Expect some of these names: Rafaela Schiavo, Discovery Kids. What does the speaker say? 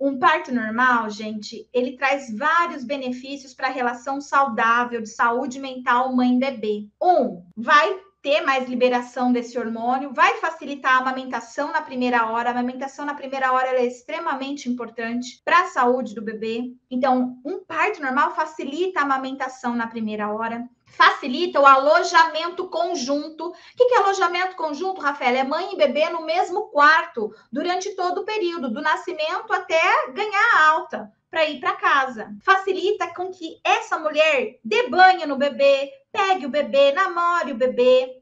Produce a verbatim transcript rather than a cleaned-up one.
Um parto normal, gente, ele traz vários benefícios para a relação saudável de saúde mental mãe-bebê. Um, vai ter mais liberação desse hormônio, vai facilitar a amamentação na primeira hora. A amamentação na primeira hora é extremamente importante para a saúde do bebê. Então, um parto normal facilita a amamentação na primeira hora. Facilita o alojamento conjunto. O que é alojamento conjunto, Rafaela? É mãe e bebê no mesmo quarto durante todo o período, do nascimento até ganhar a alta, para ir para casa. Facilita com que essa mulher dê banho no bebê, pegue o bebê, namore o bebê.